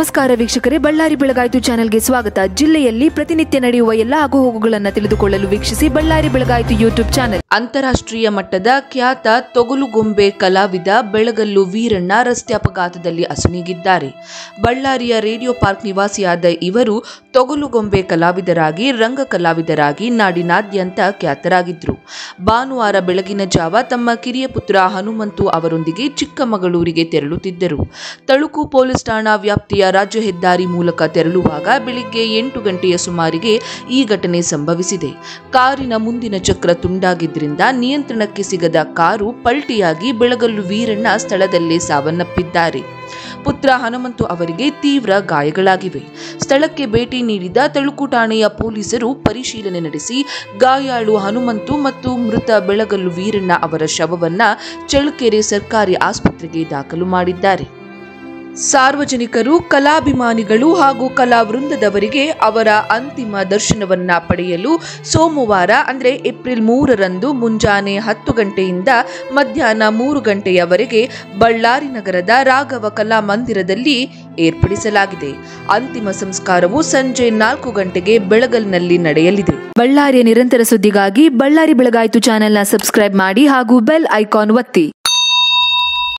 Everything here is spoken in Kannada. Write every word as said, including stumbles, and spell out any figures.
ನಮಸ್ಕಾರ ವೀಕ್ಷಕರೇ, ಬಳ್ಳಾರಿ ಬೆಳಗಾಯಿತು ಚಾನೆಲ್ಗೆ ಸ್ವಾಗತ. ಜಿಲ್ಲೆಯಲ್ಲಿ ಪ್ರತಿನಿತ್ಯ ನಡೆಯುವ ಎಲ್ಲ ಆಗುಹೋಗುಗಳನ್ನು ತಿಳಿದುಕೊಳ್ಳಲು ವೀಕ್ಷಿಸಿ ಬಳ್ಳಾರಿ ಬೆಳಗಾಯಿತು ಯೂಟ್ಯೂಬ್ ಚಾನೆಲ್. ಅಂತಾರಾಷ್ಟ್ರೀಯ ಮಟ್ಟದ ಖ್ಯಾತ ತೊಗಲುಗೊಂಬೆ ಕಲಾವಿದ ಬೆಳಗಲ್ಲು ವೀರಣ್ಣ ರಸ್ತೆ ಅಪಘಾತದಲ್ಲಿ ಅಸುನೀಗಿದ್ದಾರೆ. ಬಳ್ಳಾರಿಯ ರೇಡಿಯೋ ಪಾರ್ಕ್ ನಿವಾಸಿಯಾದ ಇವರು ತೊಗಲುಗೊಂಬೆ ಕಲಾವಿದರಾಗಿ, ರಂಗ ಕಲಾವಿದರಾಗಿ ನಾಡಿನಾದ್ಯಂತ ಖ್ಯಾತರಾಗಿದ್ದರು. ಭಾನುವಾರ ಬೆಳಗಿನ ಜಾವ ತಮ್ಮ ಕಿರಿಯ ಪುತ್ರ ಹನುಮಂತು ಅವರೊಂದಿಗೆ ಚಿಕ್ಕಮಗಳೂರಿಗೆ ತೆರಳುತ್ತಿದ್ದರು. ತಳುಕು ಪೊಲೀಸ್ ಠಾಣಾ ವ್ಯಾಪ್ತಿಯ ರಾಜ್ಯ ಹೆದ್ದಾರಿ ಮೂಲಕ ತೆರಳುವಾಗ ಬೆಳಿಗ್ಗೆ ಎಂಟು ಗಂಟೆಯ ಸುಮಾರಿಗೆ ಈ ಘಟನೆ ಸಂಭವಿಸಿದೆ. ಕಾರಿನ ಮುಂದಿನ ಚಕ್ರ ತುಂಡಾಗಿದ್ದರಿಂದ ನಿಯಂತ್ರಣಕ್ಕೆ ಸಿಗದ ಕಾರು ಪಲ್ಟಿಯಾಗಿ ಬೆಳಗಲ್ಲು ವೀರಣ್ಣ ಸ್ಥಳದಲ್ಲೇ ಸಾವನ್ನಪ್ಪಿದ್ದಾರೆ. ಪುತ್ರ ಹನುಮಂತು ಅವರಿಗೆ ತೀವ್ರ ಗಾಯಗಳಾಗಿವೆ. ಸ್ಥಳಕ್ಕೆ ಭೇಟಿ ನೀಡಿದ ತಳುಕು ಠಾಣೆಯ ಪೊಲೀಸರು ಪರಿಶೀಲನೆ ನಡೆಸಿ ಗಾಯಾಳು ಹನುಮಂತು ಮತ್ತು ಮೃತ ಬೆಳಗಲ್ಲು ವೀರಣ್ಣ ಅವರ ಶವವನ್ನು ಚಳ್ಳಕೆರೆ ಸರ್ಕಾರಿ ಆಸ್ಪತ್ರೆಗೆ ದಾಖಲು ಮಾಡಿದ್ದಾರೆ. ಸಾರ್ವಜನಿಕರು, ಕಲಾಭಿಮಾನಿಗಳು ಹಾಗೂ ಕಲಾವೃಂದದವರಿಗೆ ಅವರ ಅಂತಿಮ ದರ್ಶನವನ್ನು ಪಡೆಯಲು ಸೋಮವಾರ ಅಂದರೆ ಏಪ್ರಿಲ್ ಮೂರರಂದು ಮುಂಜಾನೆ ಹತ್ತು ಗಂಟೆಯಿಂದ ಮಧ್ಯಾಹ್ನ ಮೂರು ಗಂಟೆಯವರೆಗೆ ಬಳ್ಳಾರಿ ನಗರದ ರಾಘವ ಕಲಾ ಮಂದಿರದಲ್ಲಿ ಏರ್ಪಡಿಸಲಾಗಿದೆ. ಅಂತಿಮ ಸಂಸ್ಕಾರವು ಸಂಜೆ ನಾಲ್ಕು ಗಂಟೆಗೆ ಬೆಳಗಲ್ನಲ್ಲಿ ನಡೆಯಲಿದೆ. ಬಳ್ಳಾರಿಯ ನಿರಂತರ ಸುದ್ದಿಗಾಗಿ ಬಳ್ಳಾರಿ ಬೆಳಗಾಯಿತು ಚಾನೆಲ್ನ ಸಬ್ಸ್ಕ್ರೈಬ್ ಮಾಡಿ ಹಾಗೂ ಬೆಲ್ ಐಕಾನ್ ಒತ್ತಿ.